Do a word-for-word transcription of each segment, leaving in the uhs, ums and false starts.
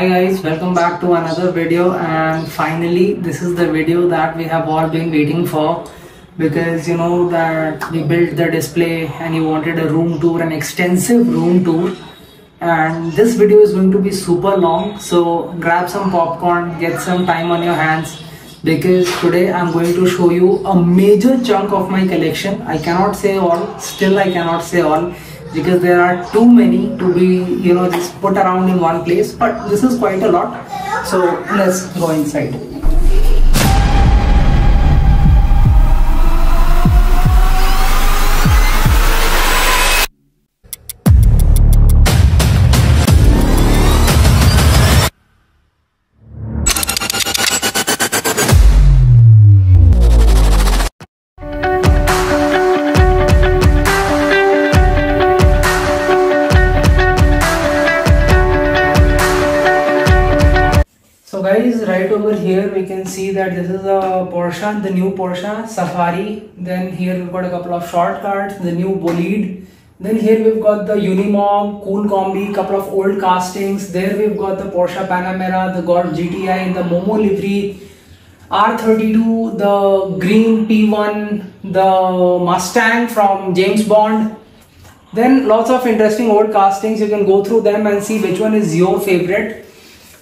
Hi guys, welcome back to another video, and finally this is the video that we have all been waiting for, because you know that we built the display and you wanted a room tour, an extensive room tour, and this video is going to be super long. So grab some popcorn, get some time on your hands, because today I'm going to show you a major chunk of my collection. I cannot say all, still I cannot say all, because there are too many to be, you know, just put around in one place, but this is quite a lot. So let's go inside. Right over here we can see that this is a Porsche, the new Porsche Safari. Then here we've got a couple of short cars, the new Bolide. Then here we've got the Unimog, Cool Combi, couple of old castings. There we've got the Porsche Panamera, the Golf G T I, the Momo livery, R thirty-two, the green P one, the Mustang from James Bond. Then lots of interesting old castings. You can go through them and see which one is your favorite.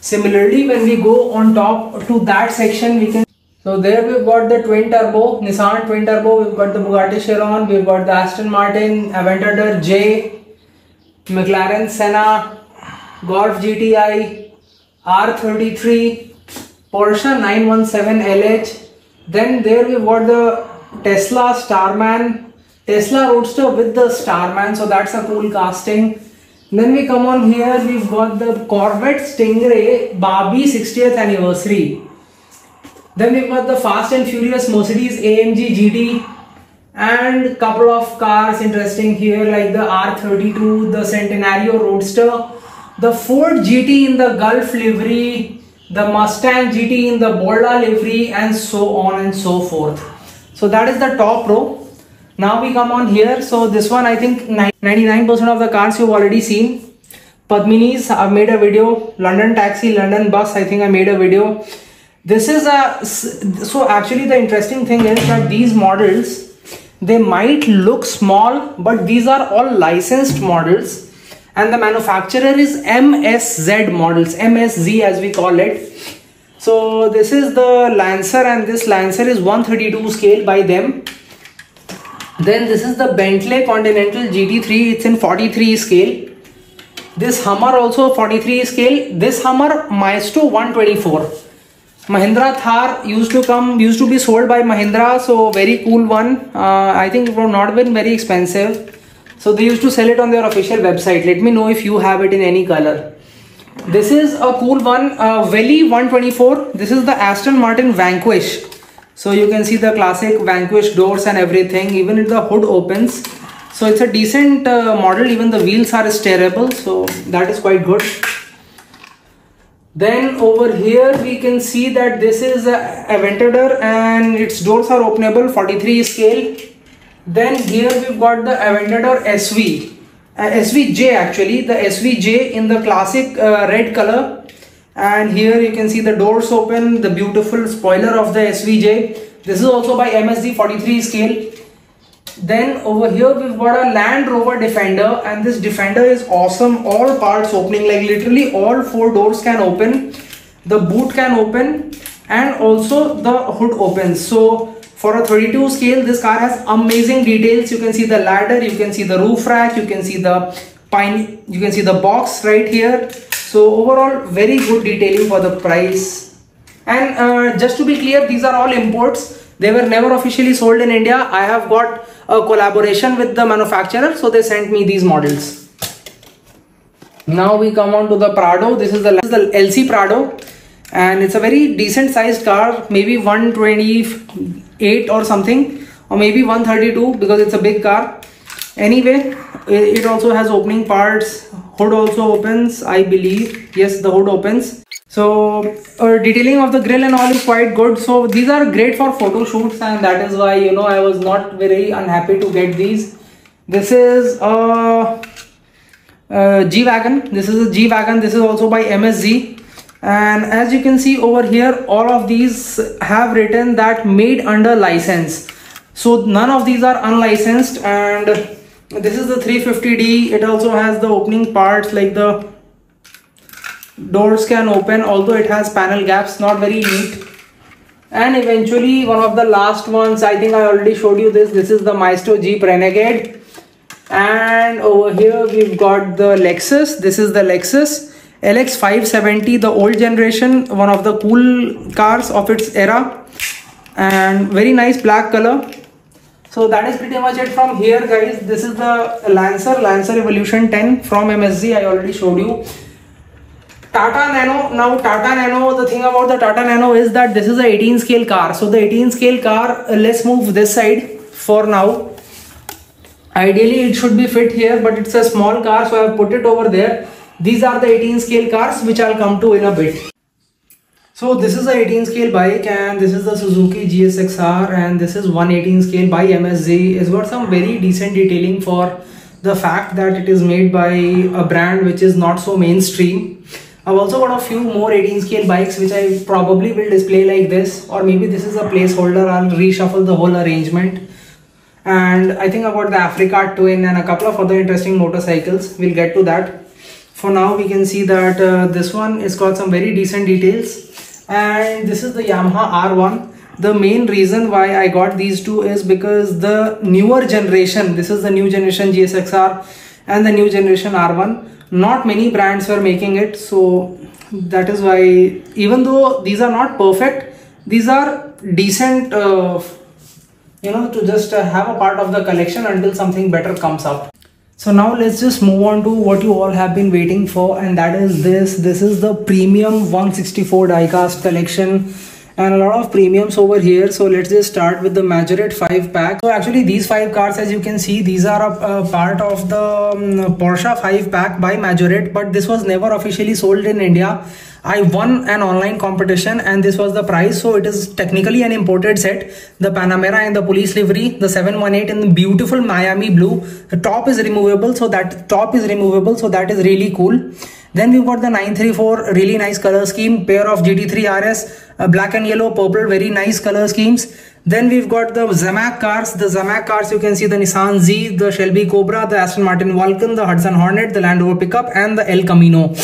Similarly, when we go on top to that section, we can, so there we've got the twin turbo, Nissan twin turbo, we've got the Bugatti Chiron, we've got the Aston Martin, Aventador J, McLaren Senna, Golf G T I, R thirty-three, Porsche nine one seven L H. Then there we've got the Tesla Starman, Tesla Roadster with the Starman, so that's a cool casting. Then we come on here, we've got the Corvette Stingray Barbie sixtieth anniversary. Then we've got the Fast and Furious Mercedes A M G G T, and couple of cars interesting here like the R thirty-two, the Centenario Roadster, the Ford G T in the Gulf livery, the Mustang G T in the Bolide livery, and so on and so forth. So that is the top row. Now we come on here. So this one, I think ninety-nine percent of the cars you've already seen. Padmini's, I've made a video. London taxi, London bus, I think I made a video. This is a, so actually the interesting thing is that these models, they might look small, but these are all licensed models. And the manufacturer is M S Z models, M S Z as we call it. So this is the Lancer, and this Lancer is one thirty-two scale by them. Then this is the Bentley Continental G T three, it's in forty-three scale. This Hummer also forty-three scale. This Hummer Maisto one twenty-four. Mahindra Thar used to come, used to be sold by Mahindra, so very cool one. Uh, I think it would not have been very expensive. So they used to sell it on their official website. Let me know if you have it in any color. This is a cool one, uh, Veli one twenty-four. This is the Aston Martin Vanquish. So you can see the classic Vanquish doors and everything, even if the hood opens. So it's a decent uh, model, even the wheels are steerable, so that is quite good. Then over here we can see that this is a Aventador and its doors are openable, forty-three scale. Then here we've got the Aventador S V, uh, S V J actually, the S V J in the classic uh, red color. And here you can see the doors open, the beautiful spoiler of the S V J. This is also by M S Z forty-three scale. Then over here we've got a Land Rover Defender, and this Defender is awesome. All parts opening, like literally all four doors can open. The boot can open, and also the hood opens. So for a thirty-two scale, this car has amazing details. You can see the ladder, you can see the roof rack, you can see the pine, you can see the box right here. So overall, very good detailing for the price. And uh, just to be clear, these are all imports. They were never officially sold in India. I have got a collaboration with the manufacturer, so they sent me these models. Now we come on to the Prado. This is the, this is the L C Prado, and it's a very decent sized car, maybe one twenty-eight or something, or maybe one thirty-two, because it's a big car. Anyway, it also has opening parts. Hood also opens, I believe. Yes, the hood opens. So uh, detailing of the grill and all is quite good. So these are great for photo shoots, and that is why, you know, I was not very unhappy to get these. This is a, a G Wagon. This is a G Wagon. This is also by M S Z. And as you can see over here, all of these have written that made under license. So none of these are unlicensed. And this is the three fifty D. It also has the opening parts, like the doors can open, although it has panel gaps, not very neat. And eventually one of the last ones, I think I already showed you this. This is the Maisto Jeep Renegade. And over here we've got the Lexus. This is the Lexus L X five seventy, the old generation, one of the cool cars of its era, and very nice black color. So that is pretty much it from here, guys. This is the Lancer, Lancer Evolution ten from M S Z. I already showed you. Tata Nano. Now Tata Nano, the thing about the Tata Nano is that this is a eighteen scale car. So the eighteen scale car, let's move this side for now. Ideally it should be fit here, but it's a small car, so I have put it over there. These are the eighteen scale cars, which I'll come to in a bit. So this is the eighteen scale bike, and this is the Suzuki G S X R, and this is one eighteen scale by M S Z. It's got some very decent detailing for the fact that it is made by a brand which is not so mainstream. I've also got a few more eighteen scale bikes which I probably will display like this, or maybe this is a placeholder. I'll reshuffle the whole arrangement. And I think I've got the Africa Twin and a couple of other interesting motorcycles. We'll get to that. For now, we can see that uh, this one is got some very decent details. And this is the Yamaha R one. The main reason why I got these two is because the newer generation, this is the new generation G S X R and the new generation R one, not many brands were making it. So that is why, even though these are not perfect, these are decent, uh, you know, to just uh, have a part of the collection until something better comes up. So now let's just move on to what you all have been waiting for, and that is this. This is the premium one sixty-four diecast collection, and a lot of premiums over here. So let's just start with the Majorette five pack. So actually these five cars, as you can see, these are a, a part of the um, Porsche five pack by Majorette, but this was never officially sold in India. I won an online competition and this was the price. So it is technically an imported set. The Panamera and the police livery, the seven one eight in the beautiful Miami blue. The top is removable, so that top is removable, so that is really cool. Then we've got the nine three four, really nice color scheme. Pair of G T three R S, uh, black and yellow, purple, very nice color schemes. Then we've got the Zamac cars. The Zamac cars, you can see the Nissan Z, the Shelby Cobra, the Aston Martin Vulcan, the Hudson Hornet, the Land Rover pickup, and the El Camino.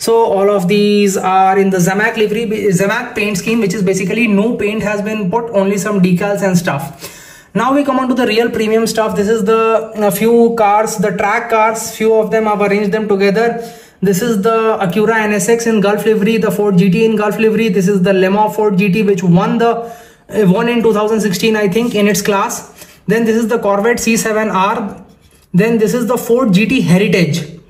So all of these are in the Zamac livery, Zamac paint scheme, which is basically no paint has been put, only some decals and stuff. Now we come on to the real premium stuff. This is the a few cars, the track cars, few of them I've arranged them together. This is the Acura N S X in Gulf livery, the Ford G T in Gulf livery. This is the Lema Ford G T, which won the won in two thousand sixteen, I think, in its class. Then this is the Corvette C seven R. Then this is the Ford G T Heritage.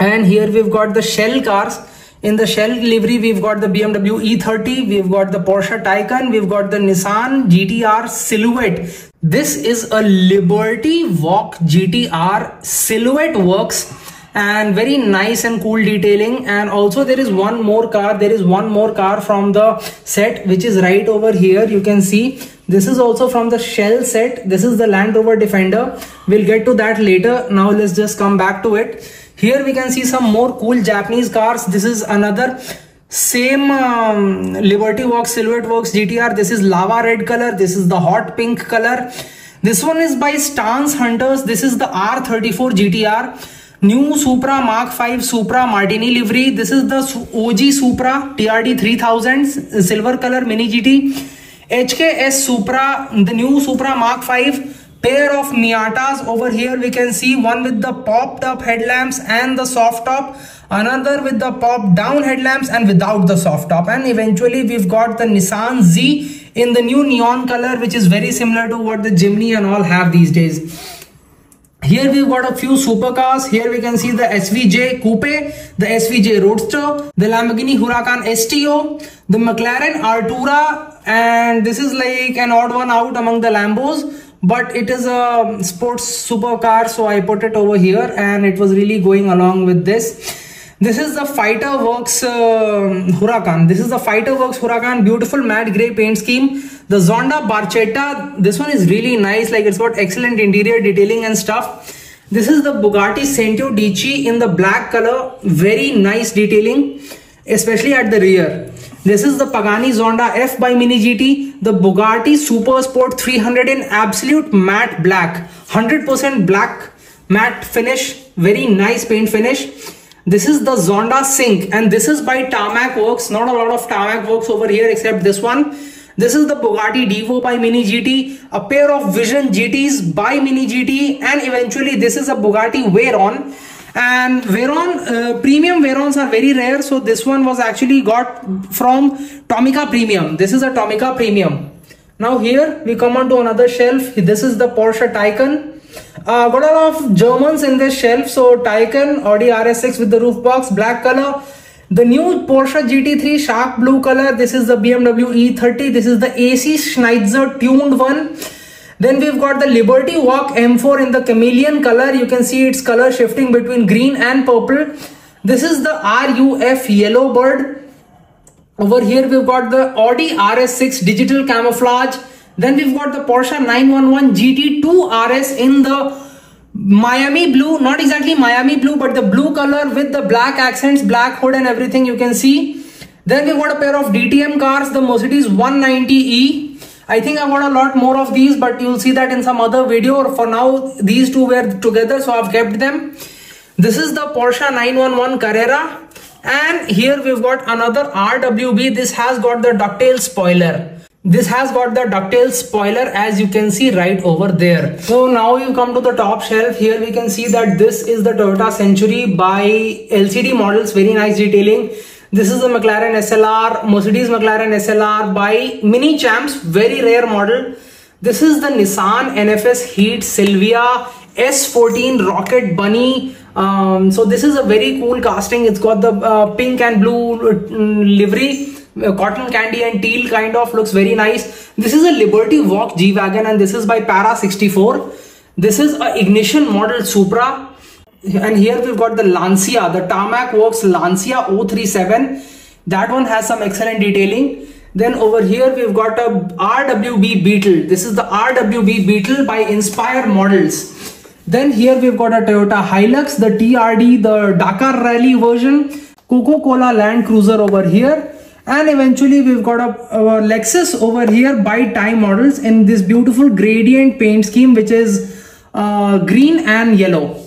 And here we've got the Shell cars. In the Shell livery, we've got the B M W E thirty, we've got the Porsche Taycan, we've got the Nissan G T R Silhouette. This is a Liberty Walk G T R. Silhouette works, and very nice and cool detailing. And also there is one more car, there is one more car from the set, which is right over here. You can see this is also from the Shell set. This is the Land Rover Defender. We'll get to that later. Now let's just come back to it. Here we can see some more cool Japanese cars. This is another same um, Liberty Walks, Silhouette Works G T R. This is lava red color. This is the hot pink color. This one is by Stance Hunters. This is the R thirty-four G T R. New Supra Mark five Supra Martini livery. This is the O G Supra T R D three thousand silver color mini G T. H K S Supra, the new Supra Mark five. Pair of Miatas over here, we can see one with the popped up headlamps and the soft top, another with the popped down headlamps and without the soft top. And eventually we've got the Nissan Z in the new neon color, which is very similar to what the Jimny and all have these days. Here we've got a few supercars. Here we can see the S V J Coupe, the S V J Roadster, the Lamborghini Huracan S T O, the McLaren Artura, and this is like an odd one out among the Lambos, but it is a sports supercar, so I put it over here, and it was really going along with this. This is the Fighter Works uh, Huracan. This is the Fighter Works Huracan, beautiful matte grey paint scheme. The Zonda Barchetta, this one is really nice, like it's got excellent interior detailing and stuff. This is the Bugatti Sento Dici in the black color, very nice detailing. especially at the rear. This is the Pagani Zonda F by Mini G T, the Bugatti Super Sport three hundred in absolute matte black, one hundred percent black matte finish, very nice paint finish. This is the Zonda Sync, and this is by Tarmac Works. Not a lot of Tarmac Works over here except this one. This is the Bugatti Devo by Mini G T, a pair of Vision G Ts by Mini G T, and eventually this is a Bugatti Veyron. And Veyron, uh, premium Veyrons are very rare, so this one was actually got from Tomica Premium. This is a Tomica Premium. Now here we come on to another shelf. This is the Porsche Taycan. Uh, got a lot of Germans in this shelf, so Taycan, Audi R S six with the roof box, black color. The new Porsche G T three, shark blue color. This is the B M W E thirty. This is the A C Schneider tuned one. Then we've got the Liberty Walk M four in the chameleon color. You can see its color shifting between green and purple. This is the R U F yellow bird. Over here we've got the Audi R S six digital camouflage. Then we've got the Porsche nine one one G T two R S in the Miami blue. Not exactly Miami blue, but the blue color with the black accents, black hood and everything you can see. Then we've got a pair of D T M cars, the Mercedes one ninety E. I think I've got a lot more of these, but you'll see that in some other video. For now, these two were together, so I've kept them. This is the Porsche nine one one Carrera. And here we've got another R W B. This has got the ducktail spoiler. This has got the ducktail spoiler, as you can see right over there. So now you come to the top shelf. Here we can see that this is the Toyota Century by L C D Models. Very nice detailing. This is the McLaren S L R, Mercedes McLaren S L R by Mini Champs, very rare model. This is the Nissan N F S Heat Silvia S fourteen Rocket Bunny. Um, so this is a very cool casting. It's got the uh, pink and blue uh, livery, uh, cotton candy and teal kind of, looks very nice. This is a Liberty Walk G Wagon, and this is by Para sixty-four. This is a Ignition model Supra. And here we've got the Lancia, the Tarmac Works Lancia oh three seven. That one has some excellent detailing. Then over here we've got a R W B Beetle. This is the R W B Beetle by Inspire Models. Then here we've got a Toyota Hilux, the T R D, the Dakar Rally version. Coca-Cola Land Cruiser over here. And eventually we've got a, a Lexus over here by Time Models in this beautiful gradient paint scheme, which is uh, green and yellow.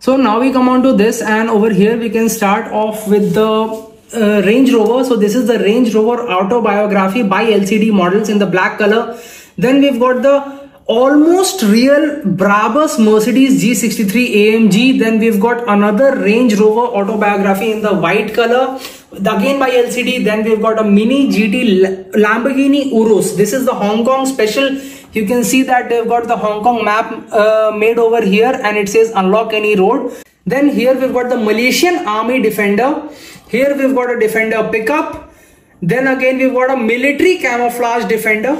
So now we come on to this, and over here we can start off with the uh, Range Rover. So this is the Range Rover Autobiography by L C D Models in the black color. Then we've got the almost real Brabus Mercedes G sixty-three A M G. Then we've got another Range Rover Autobiography in the white color, again by L C D. Then we've got a Mini G T Lamborghini Urus. This is the Hong Kong special. You can see that they've got the Hong Kong map uh, made over here, and it says unlock any road. Then here we've got the Malaysian Army Defender. Here we've got a Defender pickup. Then again we've got a military camouflage Defender.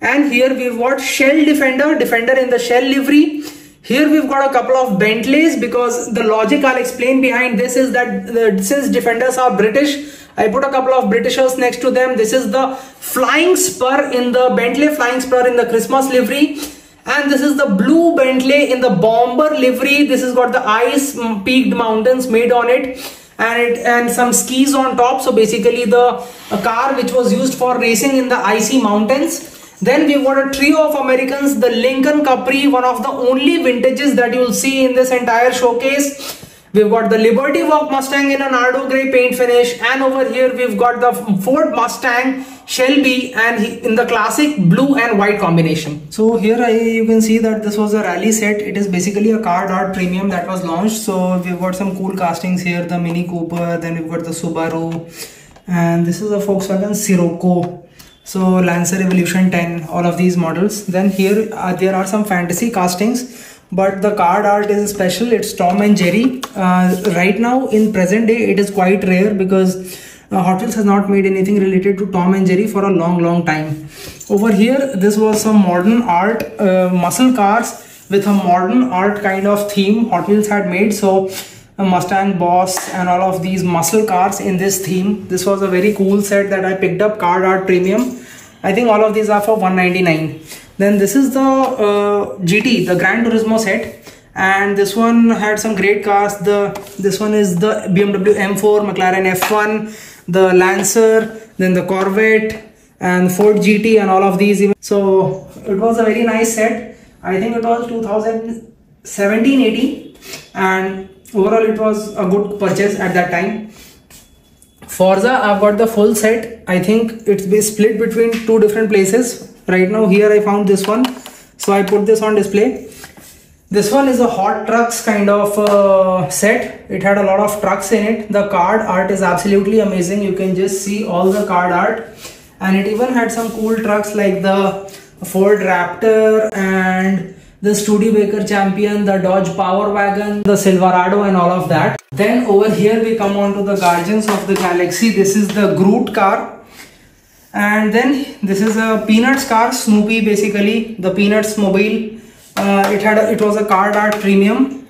And here we've got Shell Defender, Defender in the Shell livery. Here we've got a couple of Bentleys, because the logic I'll explain behind this is that the, since Defenders are British, I put a couple of Britishers next to them. This is the Flying Spur in the Bentley Flying Spur in the Christmas livery. And this is the blue Bentley in the Bomber livery. This has got the ice peaked mountains made on it, and it and some skis on top. So basically the a car which was used for racing in the icy mountains. Then we've got a trio of Americans, the Lincoln Capri, one of the only vintages that you'll see in this entire showcase. We've got the Liberty Walk Mustang in a Nardo grey paint finish, and over here we've got the Ford Mustang Shelby, and in the classic blue and white combination. So here I, you can see that this was a rally set. It is basically a car dot premium that was launched. So we've got some cool castings here, the Mini Cooper, then we've got the Subaru, and this is a Volkswagen Sirocco. So Lancer Evolution ten, all of these models. Then here uh, there are some fantasy castings. But the card art is special. It's Tom and Jerry. Uh, right now, in present day, it is quite rare, because uh, Hot Wheels has not made anything related to Tom and Jerry for a long, long time. Over here, this was some modern art uh, muscle cars with a modern art kind of theme Hot Wheels had made. So a Mustang Boss and all of these muscle cars in this theme. This was a very cool set that I picked up, card art premium. I think all of these are for one ninety-nine. Then this is the uh, G T, the Gran Turismo set, And this one had some great cars. The this one is the B M W M four, McLaren F one, the Lancer, then the Corvette and Ford G T and all of these. So it was a very nice set. I think it was two thousand seventeen eighteen, and overall it was a good purchase at that time. Forza, I've got the full set. I think it's been split between two different places. Right now here I found this one, so I put this on display. This one is a hot trucks kind of uh, set. It had a lot of trucks in it. The card art is absolutely amazing. You can just see all the card art, and it even had some cool trucks like the Ford Raptor and the Studebaker Champion, the Dodge Power Wagon, the Silverado and all of that. Then over here we come on to the Guardians of the Galaxy. This is the Groot car. And then this is a Peanuts car, Snoopy basically, the Peanuts mobile. Uh, it had a, it was a card art premium.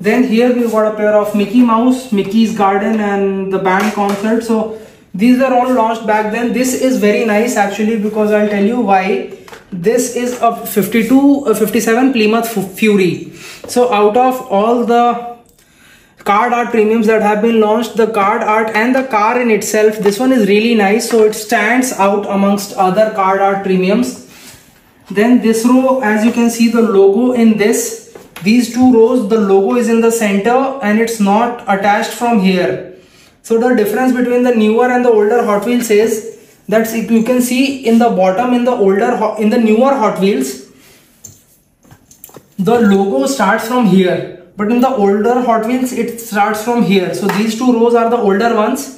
Then here we got a pair of Mickey Mouse, Mickey's Garden and the band concert. So these were all launched back then. This is very nice actually, because I'll tell you why. This is a fifty-two, fifty-seven Plymouth Fury. So out of all the card art premiums that have been launched, the card art and the car in itself, this one is really nice. So it stands out amongst other card art premiums. Then this row, as you can see the logo in this, these two rows, the logo is in the center and it's not attached from here. So the difference between the newer and the older Hot Wheels is that you can see in the bottom, in the older, in the newer Hot Wheels, the logo starts from here, but in the older Hot Wheels it starts from here. So these two rows are the older ones.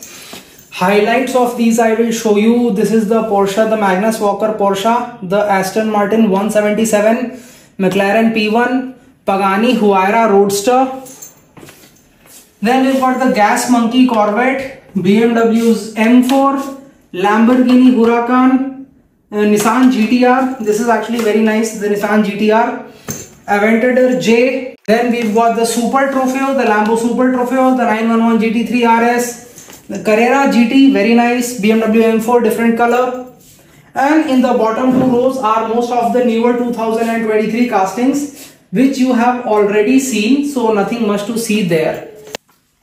Highlights of these I will show you. This is the Porsche, the Magnus Walker Porsche, the Aston Martin one seventy-seven, McLaren P one, Pagani Huayra Roadster. Then we've got the Gas Monkey Corvette, B M W's M four, Lamborghini Huracan, uh, Nissan G T R. This is actually very nice, the Nissan G T R, Aventador J. Then we've got the Super Trofeo, the Lambo Super Trofeo, the nine eleven G T three R S. The Carrera G T, very nice, B M W M four, different color. And in the bottom two rows are most of the newer two thousand twenty-three castings, which you have already seen, so nothing much to see there.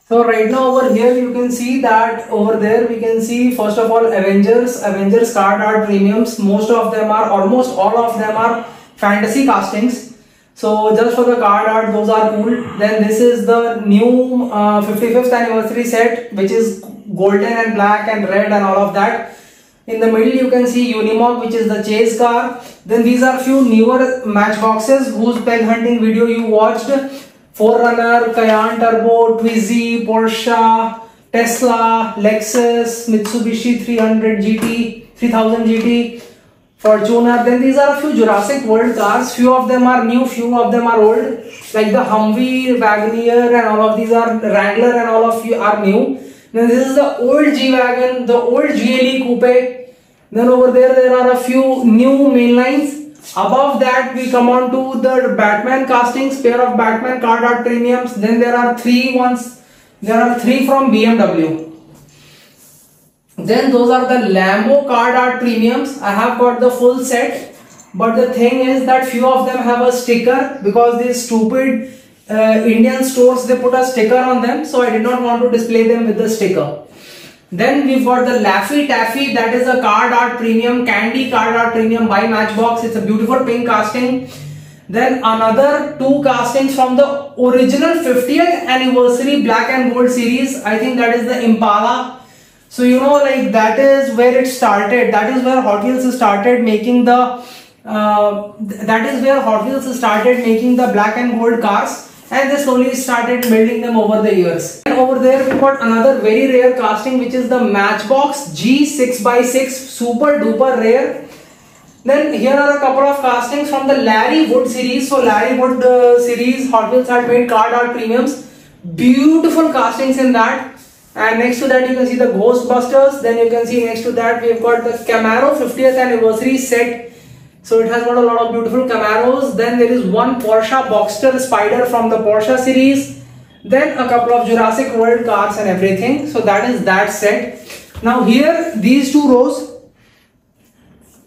So right now over here you can see that over there we can see first of all Avengers, Avengers card art premiums. Most of them are, almost all of them are fantasy castings. So just for the card art, those are cool. Then this is the new uh, fifty-fifth anniversary set, which is golden and black and red and all of that. In the middle you can see Unimog, which is the chase car. Then these are few newer matchboxes whose peg hunting video you watched. four runner, Cayenne Turbo, Twizy, Porsche, Tesla, Lexus, Mitsubishi three hundred G T, three thousand G T. Fortuner. Then these are a few Jurassic World cars. Few of them are new, few of them are old, like the Humvee, Wagoneer and all of these are, Wrangler and all of you are new. Then this is the old G Wagon, the old G L E Coupe. Then over there there are a few new mainlines. Above that we come on to the Batman castings, pair of Batman card art premiums. Then there are three ones, there are three from B M W. Then those are the Lambo card art premiums. I have got the full set, but the thing is that few of them have a sticker because these stupid uh, Indian stores, they put a sticker on them, so I did not want to display them with the sticker. Then we've got the Laffy Taffy, that is a card art premium, candy card art premium by Matchbox. It's a beautiful pink casting. Then another two castings from the original fiftieth anniversary black and gold series. I think that is the Impala. So you know, like that is where it started, that is where Hot Wheels started making the, uh, th that is where Hot Wheels started making the black and gold cars, and they slowly started building them over the years. And over there we got another very rare casting, which is the Matchbox G six by six, super duper rare. Then here are a couple of castings from the Larry Wood series. So Larry Wood uh, series, Hot Wheels had made card art premiums, beautiful castings in that. And next to that you can see the Ghostbusters. Then you can see next to that we've got the Camaro fiftieth anniversary set. So it has got a lot of beautiful Camaros. Then there is one Porsche Boxster Spider from the Porsche series. Then a couple of Jurassic World cars and everything. So that is that set. Now here these two rows,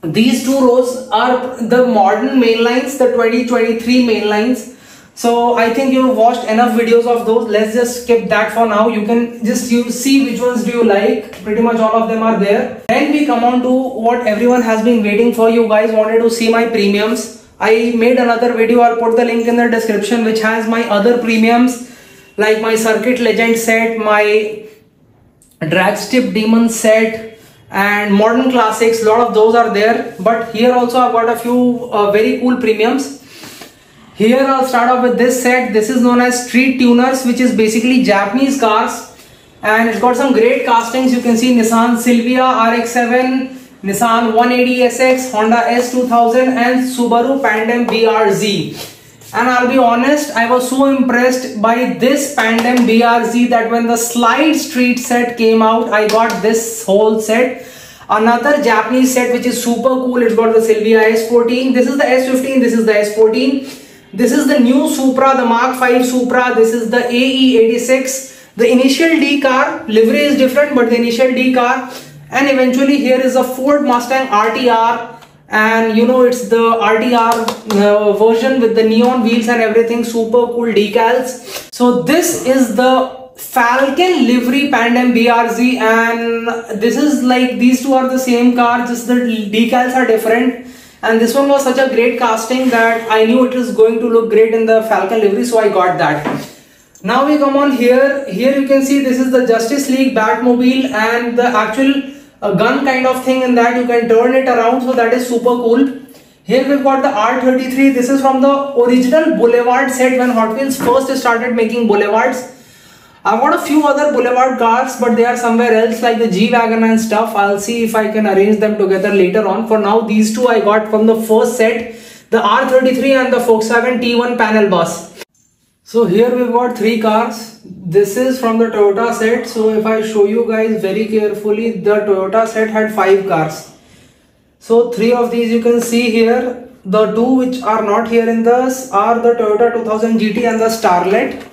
these two rows are the modern mainlines, the twenty twenty-three mainlines. So I think you watched enough videos of those. Let's just skip that for now. You can just you see which ones do you like. Pretty much all of them are there. Then we come on to what everyone has been waiting for. You guys wanted to see my premiums. I made another video. I'll put the link in the description, which has my other premiums like my Circuit Legend set, my Drag Strip Demon set, and Modern Classics. A lot of those are there. But here also I've got a few uh, very cool premiums. Here I'll start off with this set. This is known as Street Tuners, which is basically Japanese cars, and it's got some great castings. You can see Nissan Silvia R X seven, Nissan one eighty S X, Honda S two thousand, and Subaru Pandem B R Z. And I'll be honest, I was so impressed by this Pandem B R Z that when the Slide Street set came out, I got this whole set. Another Japanese set which is super cool. It's got the Silvia S fourteen. This is the S fifteen. This is the S fourteen. This is the new Supra, the Mark five Supra. This is the A E eighty-six. The initial D car, livery is different, but the initial D car. And eventually here is a Ford Mustang R T R. And you know, it's the R T R uh, version with the neon wheels and everything. Super cool decals. So this is the Falcon livery Pandem B R Z. And this is like, these two are the same car, just the decals are different. And this one was such a great casting that I knew it was going to look great in the Falcon livery, so I got that. Now we come on here. Here you can see this is the Justice League Batmobile, and the actual uh, gun kind of thing in that you can turn it around, so that is super cool. Here we've got the R thirty-three. This is from the original Boulevard set when Hot Wheels first started making Boulevards. I've got a few other Boulevard cars, but they are somewhere else, like the G Wagon and stuff. I'll see if I can arrange them together later on. For now, these two I got from the first set, the R thirty-three and the Volkswagen T one panel bus. So here we've got three cars. This is from the Toyota set. So if I show you guys very carefully, the Toyota set had five cars. So three of these you can see here. The two which are not here in this are the Toyota two thousand G T and the Starlet.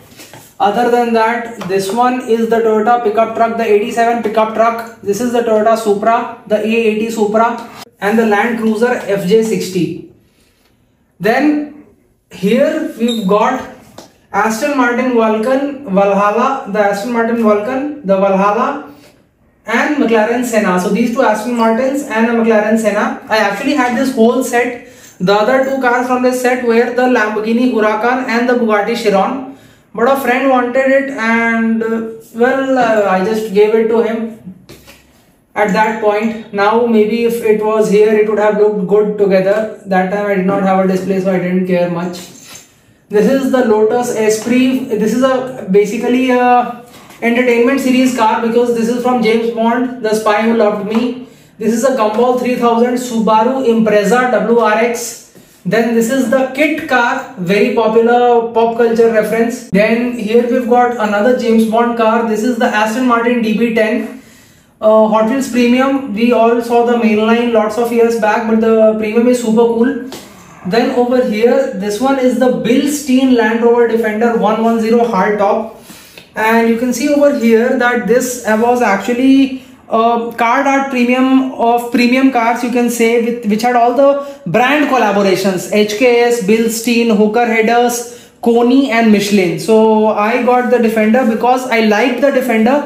Other than that, this one is the Toyota pickup truck, the eighty-seven pickup truck. This is the Toyota Supra, the A eighty Supra, and the Land Cruiser F J sixty. Then here we've got Aston Martin Vulcan, Valhalla, the Aston Martin Vulcan, the Valhalla, and McLaren Senna. So these two Aston Martins and a McLaren Senna. I actually had this whole set. The other two cars from this set were the Lamborghini Huracan and the Bugatti Chiron. But a friend wanted it, and uh, well, uh, I just gave it to him at that point. Now maybe if it was here, it would have looked good together. That time I did not have a display, so I didn't care much. This is the Lotus Esprit. This is a basically a entertainment series car, because this is from James Bond, The Spy Who Loved Me. This is a Gumball three thousand Subaru Impreza W R X. Then this is the Kit car, very popular pop culture reference. Then here we've got another James Bond car. This is the Aston Martin D B ten. Uh, Hot Wheels Premium, we all saw the mainline lots of years back, but the Premium is super cool. Then over here, this one is the Bill Steen Land Rover Defender one ten Hardtop. And you can see over here that this was actually Uh, card art premium of premium cars, you can say, with which had all the brand collaborations: H K S, Bill Steen, Hooker Headers, Kony, and Michelin. So I got the Defender because I liked the Defender.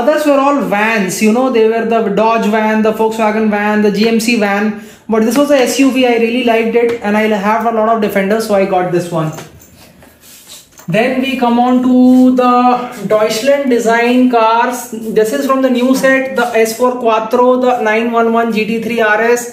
Others were all vans, you know, they were the Dodge van, the Volkswagen van, the G M C van, but this was a S U V. I really liked it, and I have a lot of Defenders, so I got this one. Then we come on to the Deutschland design cars. This is from the new set, the S four Quattro, the nine eleven G T three R S.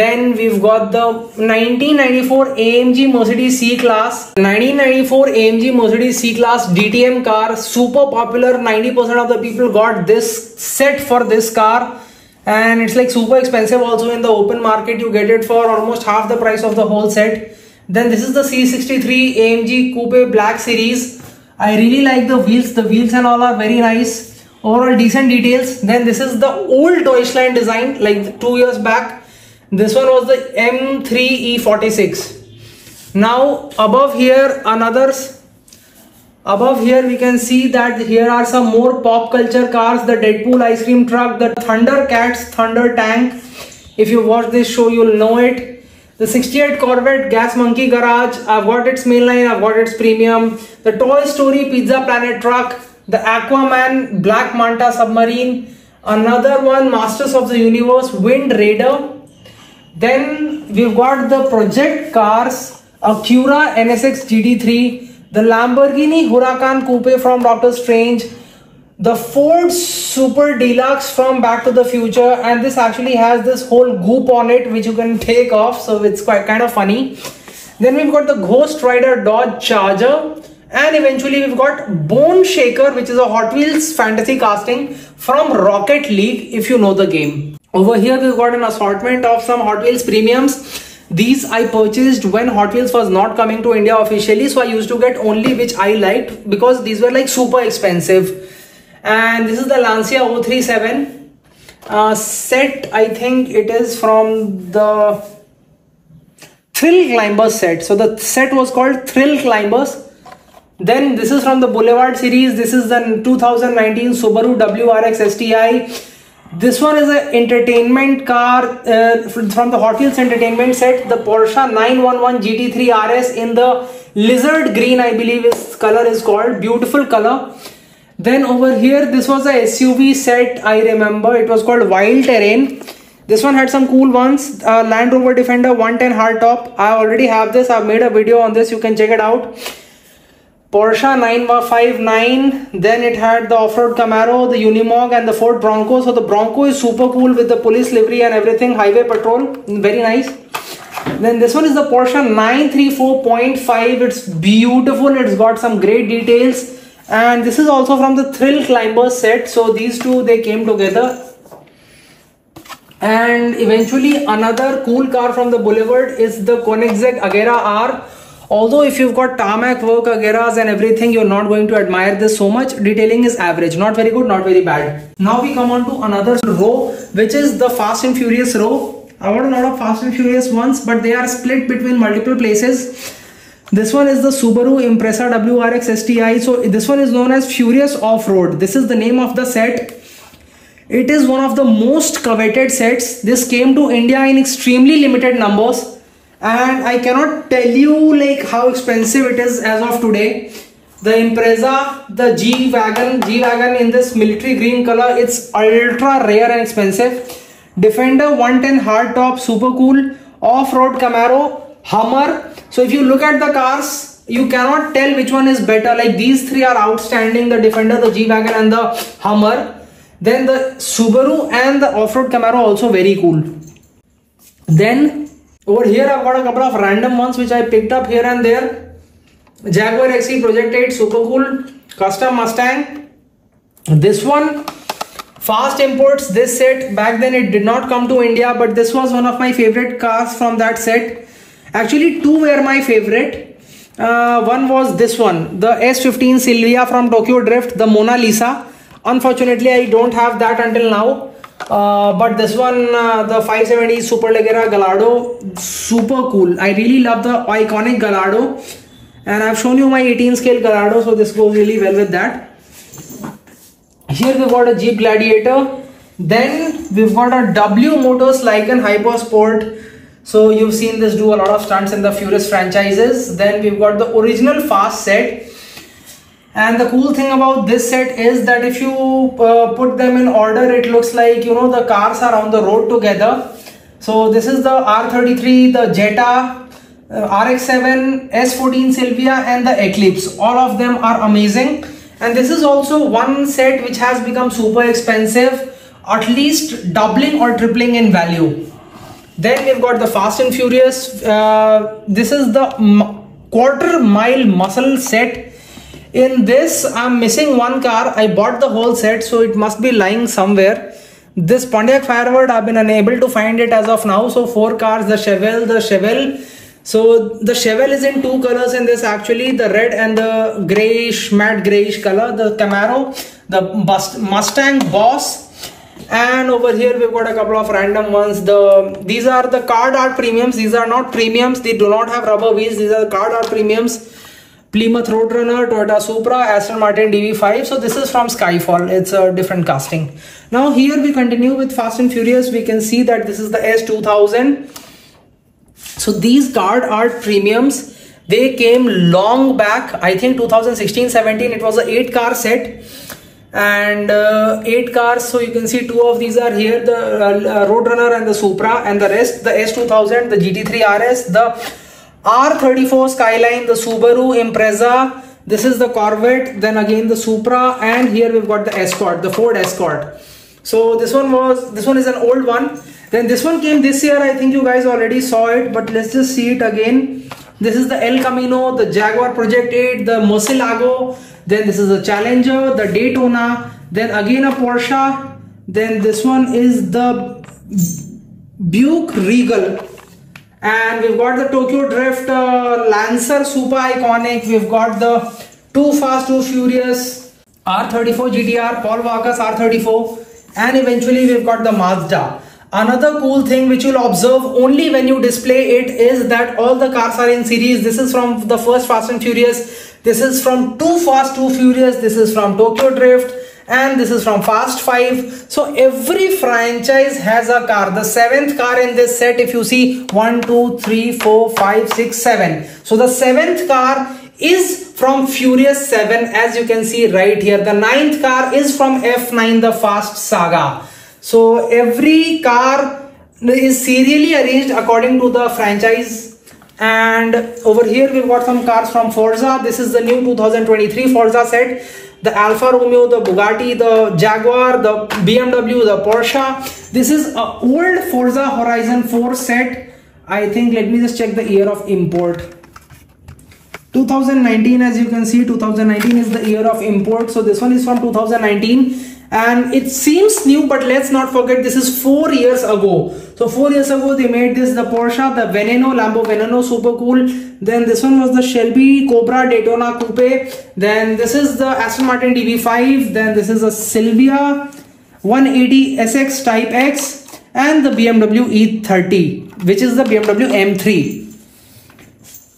Then we've got the nineteen ninety-four A M G Mercedes C-Class, nineteen ninety-four A M G Mercedes C-Class D T M car, super popular. ninety percent of the people got this set for this car, and it's like super expensive also in the open market. You get it for almost half the price of the whole set. Then this is the C sixty-three A M G Coupe Black Series. I really like the wheels. The wheels and all are very nice. Overall decent details. Then this is the old Deutschland design, like two years back. This one was the M three E forty-six. Now above here, another. Above here we can see that here are some more pop culture cars. The Deadpool ice cream truck, the Thundercats, Thunder Tank. If you watch this show, you'll know it. The sixty-eight Corvette Gas Monkey Garage, I've got its mainline, I've got its premium. The Toy Story Pizza Planet truck, the Aquaman Black Manta submarine, another one, Masters of the Universe Wind Raider. Then we've got the project cars, Acura N S X G T three, the Lamborghini Huracan Coupe from Doctor Strange, the Ford Super Deluxe from Back to the Future, and this actually has this whole goop on it which you can take off, so it's quite kind of funny. Then we've got the Ghost Rider Dodge Charger, and eventually we've got Bone Shaker, which is a Hot Wheels fantasy casting from Rocket League if you know the game. Over here we've got an assortment of some Hot Wheels premiums. These I purchased when Hot Wheels was not coming to India officially, so I used to get only which I liked because these were like super expensive. And this is the Lancia oh three seven uh, set. I think it is from the Thrill Climbers set. So the set was called Thrill Climbers. Then this is from the Boulevard series. This is the two thousand nineteen Subaru W R X S T I. This one is an entertainment car uh, from the Hot Wheels entertainment set, the Porsche nine eleven G T three R S in the Lizard Green, I believe its color is called. Beautiful color. Then over here, this was a S U V set, I remember. It was called Wild Terrain. This one had some cool ones. Uh, Land Rover Defender one ten Hardtop. I already have this. I've made a video on this. You can check it out. Porsche nine fifty-nine, then it had the off-road Camaro, the Unimog and the Ford Bronco. So the Bronco is super cool with the police livery and everything, highway patrol, very nice. Then this one is the Porsche nine thirty-four point five, it's beautiful, it's got some great details. And this is also from the Thrill Climbers set, so these two, they came together. And eventually another cool car from the Boulevard is the Koenigsegg Agera R. Although if you've got tarmac work, ageras and everything, you're not going to admire this so much. Detailing is average, not very good, not very bad. Now we come on to another row, which is the Fast and Furious row. I got a lot of Fast and Furious ones, but they are split between multiple places. This one is the Subaru Impreza W R X S T I. So this one is known as Furious Off-Road. This is the name of the set. It is one of the most coveted sets. This came to India in extremely limited numbers. And I cannot tell you like how expensive it is as of today. The Impreza, the G Wagon, G Wagon in this military green color, it's ultra rare and expensive. Defender one ten Hardtop, super cool. Off-road Camaro, Hummer. So if you look at the cars, you cannot tell which one is better. Like these three are outstanding, the Defender, the G Wagon and the Hummer. Then the Subaru and the off-road Camaro also very cool. Then over here I've got a couple of random ones which I picked up here and there. Jaguar X C Project eight, super cool. Custom Mustang. This one, Fast Imports, this set. Back then it did not come to India, but this was one of my favorite cars from that set. Actually two were my favorite. Uh, one was this one, the S fifteen Silvia from Tokyo Drift, the Mona Lisa. Unfortunately I don't have that until now. Uh, but this one, uh, the five seventy Superleggera Gallardo, super cool. I really love the iconic Gallardo, and I've shown you my eighteen scale Gallardo, so this goes really well with that. Here we've got a Jeep Gladiator, then we've got a W Motors Lycan Hypersport. So you've seen this do a lot of stunts in the Furious franchises. Then we've got the original Fast set. And the cool thing about this set is that if you uh, put them in order, it looks like, you know, the cars are on the road together. So this is the R thirty-three, the Jetta, uh, R X seven, S fourteen Silvia and the Eclipse. All of them are amazing. And this is also one set which has become super expensive, at least doubling or tripling in value. Then we've got the Fast and Furious. Uh, this is the quarter mile muscle set. In this, I'm missing one car. I bought the whole set, so it must be lying somewhere. This Pontiac Firebird, I've been unable to find it as of now. So four cars, the Chevelle, the Chevelle. So the Chevelle is in two colors in this actually, the red and the grayish, matte grayish color. The Camaro, the Mustang Boss. And over here, we've got a couple of random ones. The These are the card art premiums. These are not premiums. They do not have rubber wheels. These are card art premiums. Plymouth Roadrunner, Toyota Supra, Aston Martin D B five. So this is from Skyfall. It's a different casting. Now here we continue with Fast and Furious. We can see that this is the S two thousand. So these cars are premiums. They came long back. I think two thousand sixteen seventeen it was an eight car set, and uh, eight cars. So you can see two of these are here, the uh, Roadrunner and the Supra, and the rest the S two thousand, the G T three R S, the R thirty-four Skyline, the Subaru Impreza. This is the Corvette, then again the Supra, and here we've got the Escort, the Ford Escort. So this one was, this one is an old one. Then this one came this year. I think you guys already saw it, but let's just see it again. This is the El Camino, the Jaguar Project eight, the Murcielago. Then this is the Challenger, the Daytona. Then again a Porsche. Then this one is the Buick Regal. And we've got the Tokyo Drift, uh, Lancer, super iconic. We've got the Too Fast, Too Furious, R thirty-four G T R, Paul Walker's R thirty-four. And eventually we've got the Mazda. Another cool thing which you'll observe only when you display it is that all the cars are in series. This is from the first Fast and Furious. This is from Too Fast, Too Furious. This is from Tokyo Drift. And this is from Fast five. So every franchise has a car. The seventh car in this set, if you see, one, two, three, four, five, six, seven. So the seventh car is from Furious seven, as you can see right here. The ninth car is from F nine, the Fast Saga. So every car is serially arranged according to the franchise. And over here we've got some cars from Forza. This is the new two thousand twenty-three Forza set. The Alfa Romeo, the Bugatti, the Jaguar, the B M W, the Porsche. This is an old Forza Horizon four set. I think, let me just check the year of import. two thousand nineteen, as you can see, two thousand nineteen is the year of import. So this one is from two thousand nineteen. And it seems new, but let's not forget this is four years ago. So four years ago they made this, the Porsche, the Veneno, Lambo Veneno, super cool. Then this one was the Shelby Cobra Daytona Coupe. Then this is the Aston Martin D B five. Then this is a Silvia one eighty S X Type X and the B M W E thirty, which is the B M W M three.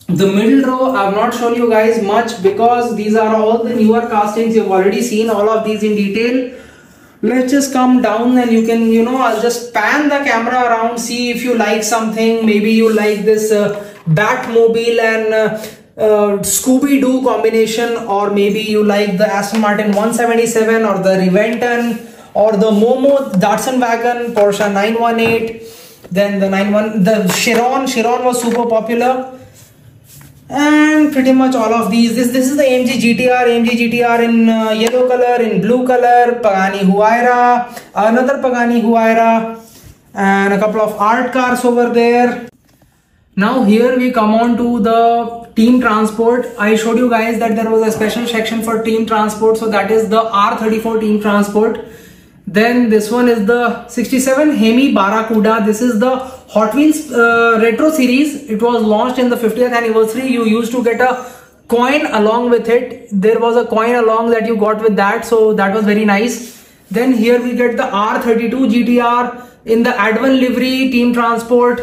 The middle row I've not shown you guys much because these are all the newer castings. You've already seen all of these in detail. Let's just come down and you can, you know, I'll just pan the camera around, see if you like something. Maybe you like this uh, Batmobile and uh, uh, Scooby-Doo combination, or maybe you like the Aston Martin one seventy-seven or the Reventon or the Momo Datsun Wagon, Porsche nine one eight, then the ninety-one, the Chiron. Chiron was super popular. And pretty much all of these. This this is the A M G G T R, A M G G T R in uh, yellow color, in blue color, Pagani Huayra, another Pagani Huayra, and a couple of art cars over there. Now here we come on to the team transport. I showed you guys that there was a special section for team transport, so that is the R thirty-four team transport. Then this one is the sixty-seven Hemi Barracuda. This is the Hot Wheels uh, retro series. It was launched in the fiftieth anniversary. You used to get a coin along with it. There was a coin along that you got with that, so that was very nice. Then here we get the R thirty-two G T R in the Advan livery team transport.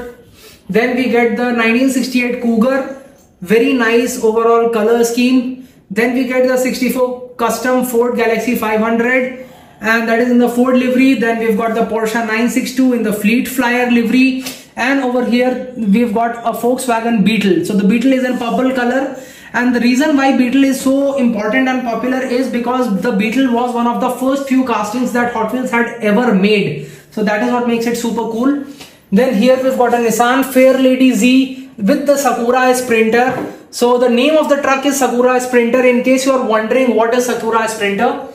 Then we get the nineteen sixty-eight Cougar, very nice overall color scheme. Then we get the sixty-four Custom Ford Galaxy five hundred. And that is in the Ford livery. Then we've got the Porsche nine sixty-two in the Fleet Flyer livery. And over here, we've got a Volkswagen Beetle. So the Beetle is in purple color. And the reason why Beetle is so important and popular is because the Beetle was one of the first few castings that Hot Wheels had ever made. So that is what makes it super cool. Then here we've got a Nissan Fair Lady Z with the Sakura Sprinter. So the name of the truck is Sakura Sprinter, in case you are wondering what is Sakura Sprinter.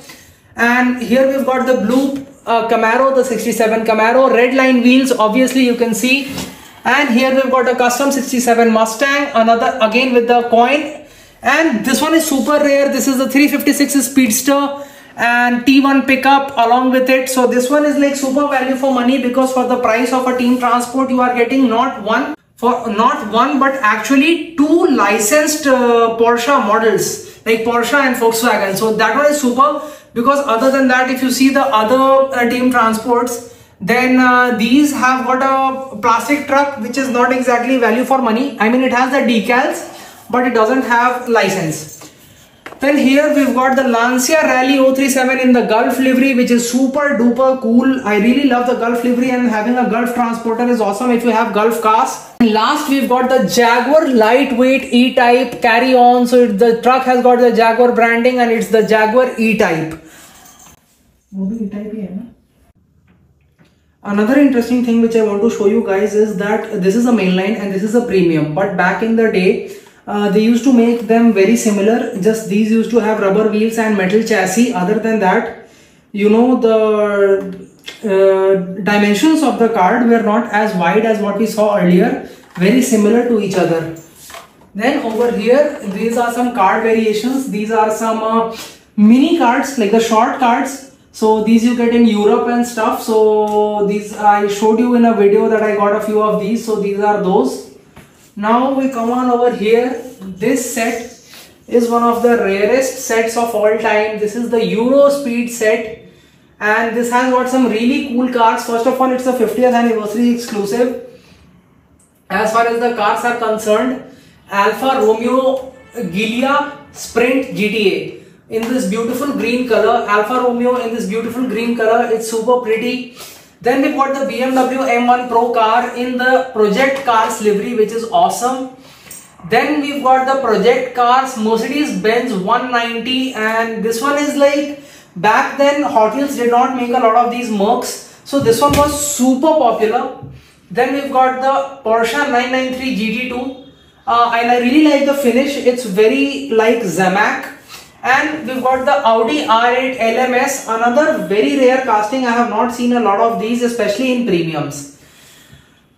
And here we've got the blue uh, Camaro, the sixty-seven Camaro, red line wheels, obviously you can see. And here we've got a custom sixty-seven Mustang, another again with the coin. And this one is super rare. This is the three fifty-six Speedster and T one pickup along with it. So this one is like super value for money, because for the price of a team transport, you are getting not one, for not one, but actually two licensed uh, Porsche models, like Porsche and Volkswagen. So that one is super. Because other than that, if you see the other uh, team transports, then uh, these have got a plastic truck, which is not exactly value for money. I mean, it has the decals, but it doesn't have license. Then here we've got the Lancer Rally zero three seven in the Gulf livery, which is super duper cool. I really love the Gulf livery, and having a Gulf transporter is awesome if you have Gulf cars. And last we've got the Jaguar lightweight E-Type carry-on. So it, the truck has got the Jaguar branding and it's the Jaguar E-Type. Another interesting thing which I want to show you guys is that this is a mainline and this is a premium, but back in the day uh, they used to make them very similar, just these used to have rubber wheels and metal chassis. Other than that, you know, the uh, dimensions of the car were not as wide as what we saw earlier, very similar to each other. Then over here, these are some card variations. These are some uh, mini cards, like the short cards. So these you get in Europe and stuff. So these I showed you in a video that I got a few of these. So these are those. Now we come on over here. This set is one of the rarest sets of all time. This is the Euro Speed set. And this has got some really cool cars. First of all, it's the fiftieth anniversary exclusive. As far as the cars are concerned, Alfa Romeo Giulia Sprint G T A. In this beautiful green color, Alfa Romeo in this beautiful green color, it's super pretty. Then we've got the B M W M one Pro car in the Project Cars livery, which is awesome. Then we've got the Project Cars Mercedes-Benz one ninety, and this one is like, back then Hot Wheels did not make a lot of these Mercs, so this one was super popular. Then we've got the Porsche nine ninety-three G T two, uh, and I really like the finish, it's very like Zamac. And we've got the Audi R eight L M S, another very rare casting. I have not seen a lot of these, especially in premiums.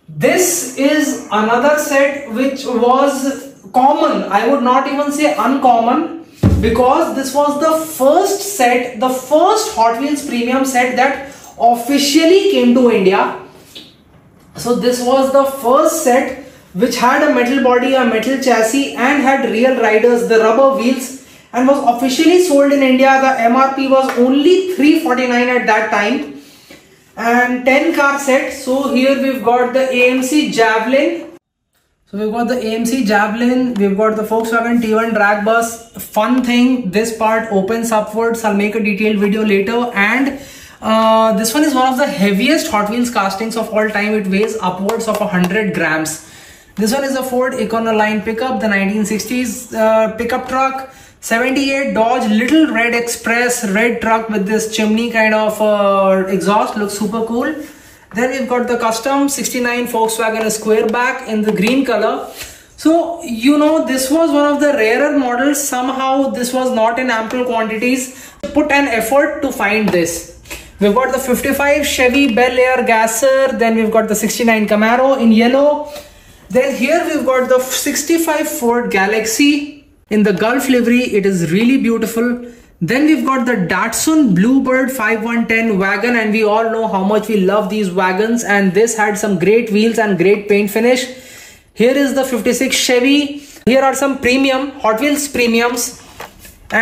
This is another set which was common. I would not even say uncommon, because this was the first set, the first Hot Wheels premium set that officially came to India. So this was the first set which had a metal body, a metal chassis, and had real riders, the rubber wheels, and was officially sold in India. The M R P was only three forty-nine at that time. And ten car set. So here we've got the A M C Javelin. So we've got the A M C Javelin. We've got the Volkswagen T one drag bus. Fun thing, this part opens upwards. I'll make a detailed video later. And uh, this one is one of the heaviest Hot Wheels castings of all time. It weighs upwards of one hundred grams. This one is a Ford Econoline pickup, the nineteen sixties uh, pickup truck. seventy-eight Dodge Little Red Express, red truck with this chimney kind of uh, exhaust, looks super cool. Then we've got the custom sixty-nine Volkswagen Squareback in the green color. So, you know, this was one of the rarer models. Somehow this was not in ample quantities. Put an effort to find this. We've got the fifty-five Chevy Bel Air Gasser. Then we've got the sixty-nine Camaro in yellow. Then here we've got the sixty-five Ford Galaxy. In the Gulf livery, it is really beautiful. Then we've got the Datsun Bluebird fifty-one ten wagon, and we all know how much we love these wagons, and this had some great wheels and great paint finish. Here is the fifty-six Chevy. Here are some premium, Hot Wheels premiums,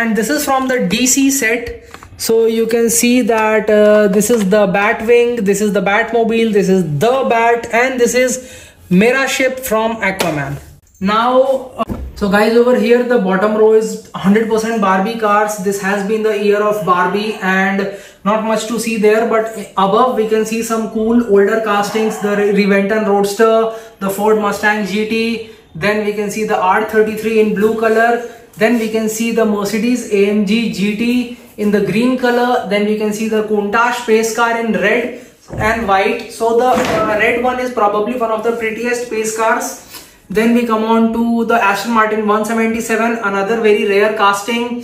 and this is from the D C set. So you can see that uh, this is the Batwing, this is the Batmobile, this is the Bat, and this is Mera Ship from Aquaman. Now, uh, so guys, over here the bottom row is one hundred percent Barbie cars. This has been the year of Barbie and not much to see there, but above we can see some cool older castings, the Reventon Roadster, the Ford Mustang G T, then we can see the R thirty-three in blue color, then we can see the Mercedes A M G G T in the green color, then we can see the Countach space car in red and white. So the uh, red one is probably one of the prettiest space cars. Then we come on to the Aston Martin one seventy-seven, another very rare casting.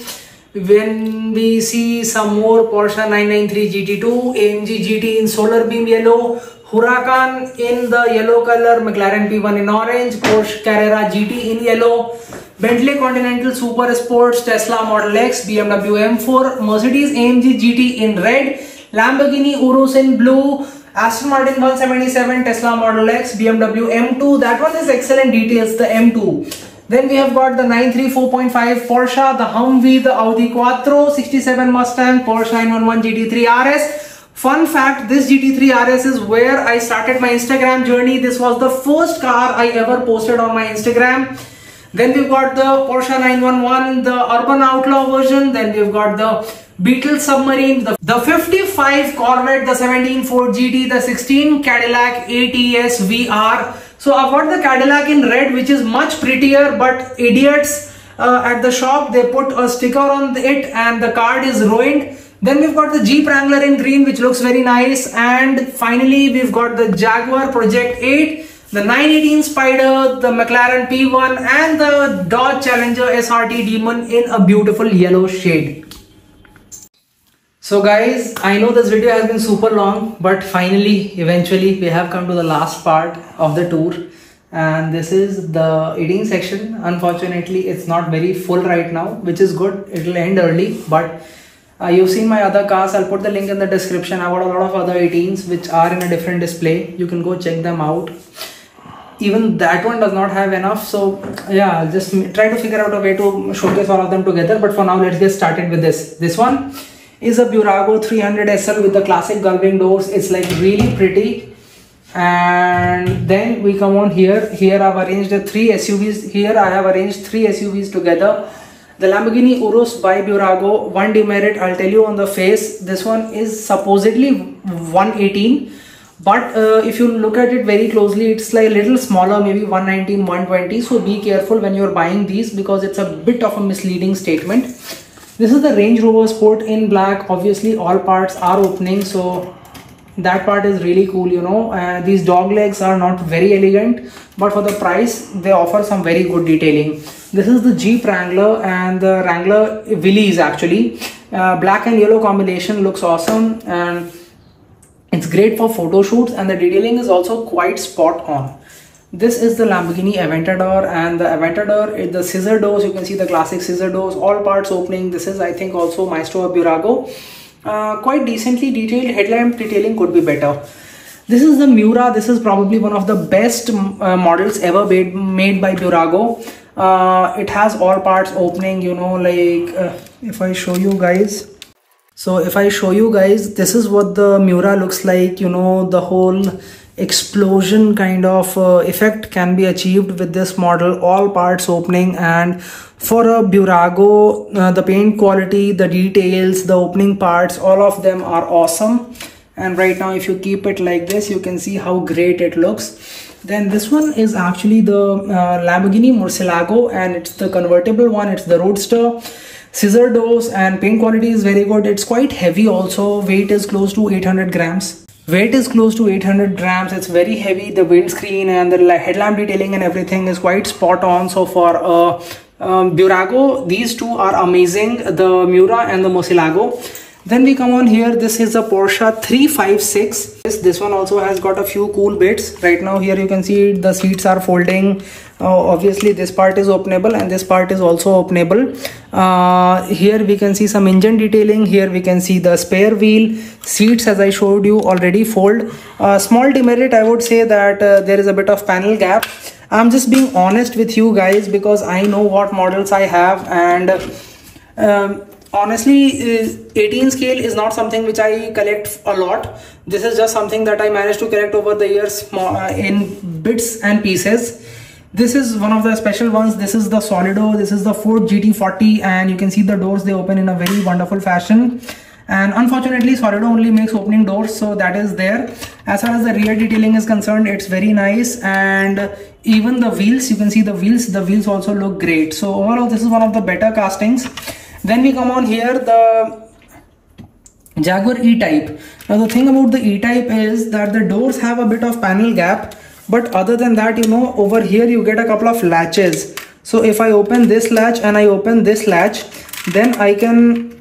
When we see some more Porsche nine ninety-three G T two, A M G G T in solar beam yellow, Huracan in the yellow color, McLaren P one in orange, Porsche Carrera G T in yellow, Bentley Continental Super Sports, Tesla Model X, B M W M four, Mercedes A M G G T in red, Lamborghini Urus in blue, Aston Martin one seventy-seven, Tesla Model X, B M W M two, that one is excellent details, the M two. Then we have got the nine thirty-four point five Porsche, the Humvee, the Audi Quattro, sixty-seven Mustang, Porsche nine eleven G T three R S. Fun fact, this G T three R S is where I started my Instagram journey. This was the first car I ever posted on my Instagram. Then we've got the Porsche nine one one, the Urban Outlaw version. Then we've got the Beetle Submarine, the, the fifty-five Corvette, the seventeen Ford G T, the sixteen Cadillac A T S V R. So I've got the Cadillac in red, which is much prettier, but idiots uh, at the shop, they put a sticker on it and the card is ruined. Then we've got the Jeep Wrangler in green, which looks very nice. And finally, we've got the Jaguar Project eight, the nine eighteen Spider, the McLaren P one, and the Dodge Challenger S R T Demon in a beautiful yellow shade. So guys, I know this video has been super long, but finally, eventually, we have come to the last part of the tour, and this is the eating section. Unfortunately, it's not very full right now, which is good. It'll end early, but uh, you've seen my other cars. I'll put the link in the description. I've got a lot of other eighteens which are in a different display. You can go check them out. Even that one does not have enough, so yeah, I'll just try to figure out a way to showcase all of them together. But for now, let's get started with this. This one is a Burago three hundred S L with the classic gulving doors. It's like really pretty. And then we come on here. Here I've arranged the three S U Vs. Here I have arranged three S U Vs together. The Lamborghini Urus by Burago, one demerit, I'll tell you on the face. This one is supposedly one eighteen. But uh, if you look at it very closely, it's like a little smaller, maybe one nineteen, one twenty. So be careful when you're buying these, because it's a bit of a misleading statement. This is the Range Rover Sport in black. Obviously, all parts are opening, so that part is really cool, you know. Uh, these dog legs are not very elegant, but for the price, they offer some very good detailing. This is the Jeep Wrangler, and the Wrangler Willys actually. Uh, black and yellow combination looks awesome, and it's great for photo shoots, and the detailing is also quite spot on. This is the Lamborghini Aventador, and the Aventador, the scissor doors, you can see the classic scissor doors, all parts opening. This is, I think, also Maisto or Burago. Uh, quite decently detailed. Headlamp detailing could be better. This is the Miura. This is probably one of the best uh, models ever made, made by Burago. Uh, it has all parts opening, you know, like uh, if I show you guys. So if I show you guys, this is what the Miura looks like, you know, the whole explosion kind of uh, effect can be achieved with this model, all parts opening. And for a Burago, uh, the paint quality, the details, the opening parts, all of them are awesome. And right now, if you keep it like this, you can see how great it looks. Then this one is actually the uh, Lamborghini Murcielago, and it's the convertible one. It's the Roadster. Scissor doors, and paint quality is very good. It's quite heavy also. Weight is close to eight hundred grams. Weight is close to eight hundred grams. It's very heavy. The windscreen and the headlamp detailing and everything is quite spot on. So for uh, um, Burago, these two are amazing. The Miura and the Murcielago. Then we come on here. This is a Porsche three five six. This, this one also has got a few cool bits. Right now here you can see the seats are folding. Uh, obviously this part is openable and this part is also openable. Uh, here we can see some engine detailing. Here we can see the spare wheel. Seats, as I showed you, already fold. Uh, small demerit, I would say that uh, there is a bit of panel gap. I'm just being honest with you guys because I know what models I have, and um, honestly, eighteen scale is not something which I collect a lot. This is just something that I managed to collect over the years in bits and pieces. This is one of the special ones. This is the Solido. This is the Ford G T forty, and you can see the doors, they open in a very wonderful fashion. And unfortunately, Solido only makes opening doors, so that is there. As far as the rear detailing is concerned, it's very nice, and even the wheels, you can see the wheels, the wheels also look great. So overall, this is one of the better castings. Then we come on here, the Jaguar E-Type. Now the thing about the E-Type is that the doors have a bit of panel gap, but other than that, you know, over here you get a couple of latches. So if I open this latch and I open this latch, then I can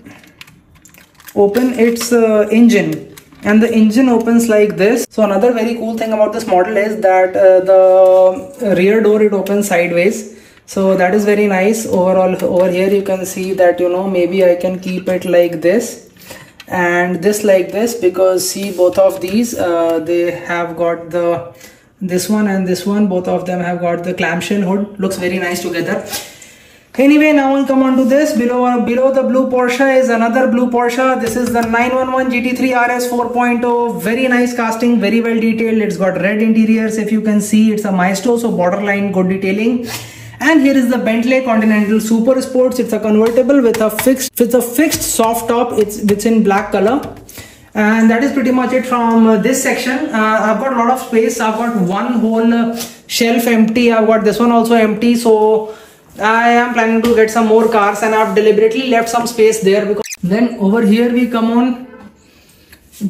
open its uh, engine, and the engine opens like this. So another very cool thing about this model is that uh, the rear door, it opens sideways. So that is very nice. Overall, over here you can see that, you know, maybe I can keep it like this and this like this, because see, both of these uh, they have got the this one and this one, both of them have got the clamshell hood. Looks very nice together. Anyway, now I'll come on to this. Below below the blue Porsche is another blue Porsche. This is the nine one one G T three R S four point oh. Very nice casting, very well detailed. It's got red interiors. If you can see, it's a Maisto, so borderline good detailing. And here is the Bentley Continental Super Sports. It's a convertible with a fixed with a fixed soft top. It's it's in black color. And that is pretty much it from uh, this section. Uh, I've got a lot of space. I've got one whole uh, shelf empty. I've got this one also empty. So I am planning to get some more cars, and I've deliberately left some space there because. Then over here we come on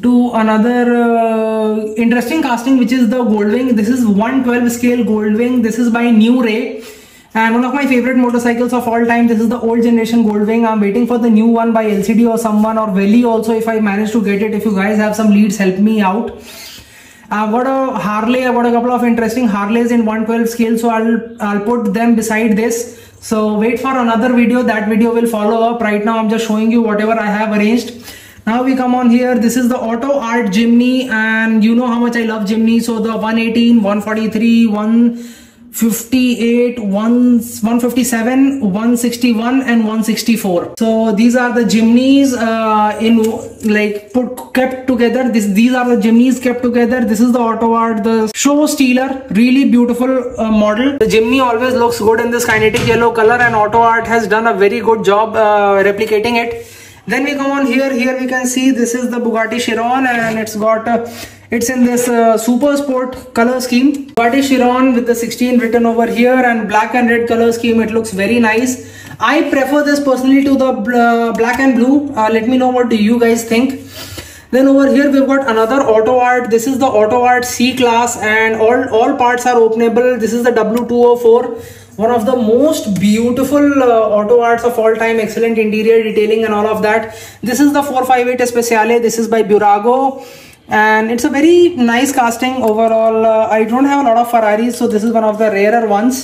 to another uh, interesting casting, which is the Goldwing. This is one twelve scale Goldwing. This is by New Ray, and one of my favorite motorcycles of all time. This is the old generation Goldwing. I'm waiting for the new one by L C D or someone, or Veli also, if I manage to get it. If you guys have some leads, help me out. I've got a Harley. I've got a couple of interesting Harleys in one twelve scale, so I'll I'll put them beside this. So wait for another video. That video will follow up. Right now I'm just showing you whatever I have arranged. Now we come on here. This is the Auto Art Jimny, and you know how much I love Jimny. So the one eighteen, one forty-three, one fifty-eight, one fifty-seven, one sixty-one and one sixty-four. So these are the Jimneys uh, in like put kept together. This these are the Jimneys kept together. This is the Auto Art, the show stealer, really beautiful uh, model. The Jimny always looks good in this kinetic yellow color, and Auto Art has done a very good job uh, replicating it. Then we come on here. Here we can see this is the Bugatti Chiron, and it's got a uh, It's in this uh, super sport color scheme. Bugatti Chiron with the sixteen written over here, and black and red color scheme. It looks very nice. I prefer this personally to the uh, black and blue. Uh, let me know what do you guys think. Then over here we've got another Auto Art. This is the Auto Art C-Class, and all, all parts are openable. This is the W two oh four. One of the most beautiful uh, Auto Arts of all time. Excellent interior detailing and all of that. This is the four fifty-eight Speciale. This is by Burago. And it's a very nice casting overall. uh, I don't have a lot of Ferraris, so this is one of the rarer ones.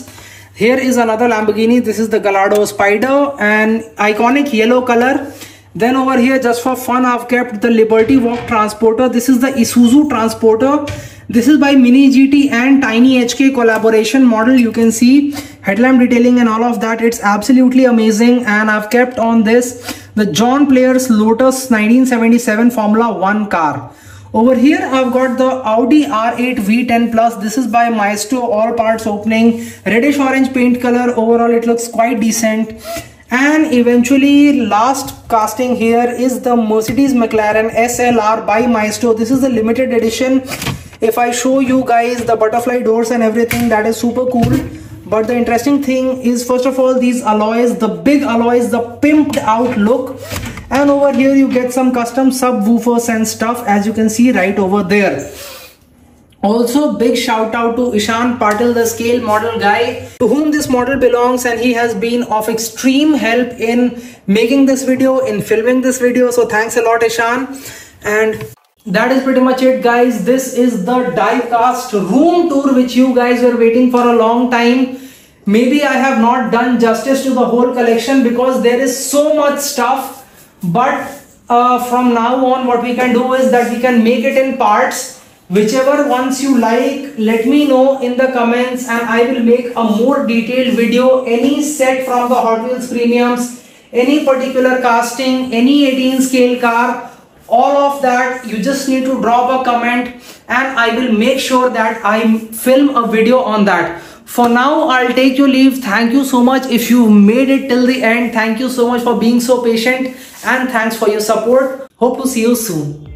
Here is another Lamborghini. This is the Gallardo Spider, and iconic yellow color. Then over here, just for fun, I've kept the Liberty Walk Transporter. This is the Isuzu Transporter. This is by Mini G T and Tiny H K collaboration model. You can see headlamp detailing and all of that. It's absolutely amazing. And I've kept on this the John Player's Lotus nineteen seventy-seven Formula One car. Over here I've got the Audi R eight V ten plus. This is by Maisto, all parts opening, reddish orange paint color. Overall it looks quite decent. And eventually last casting here is the Mercedes McLaren S L R by Maisto. This is the limited edition. If I show you guys the butterfly doors and everything, that is super cool. But the interesting thing is, first of all, these alloys, the big alloys, the pimped out look. And over here you get some custom subwoofers and stuff, as you can see right over there. Also, big shout out to Ishan Patil, the scale model guy, to whom this model belongs, and he has been of extreme help in making this video, in filming this video. So thanks a lot, Ishan. And that is pretty much it, guys. This is the diecast room tour which you guys were waiting for a long time. Maybe I have not done justice to the whole collection because there is so much stuff. But uh, from now on, what we can do is that we can make it in parts. Whichever ones you like, let me know in the comments, and I will make a more detailed video. Any set from the Hot Wheels Premiums, any particular casting, any eighteen scale car, all of that, you just need to drop a comment and I will make sure that I film a video on that. For now, I'll take your leave. Thank you so much if you made it till the end. Thank you so much for being so patient, and thanks for your support. Hope to see you soon.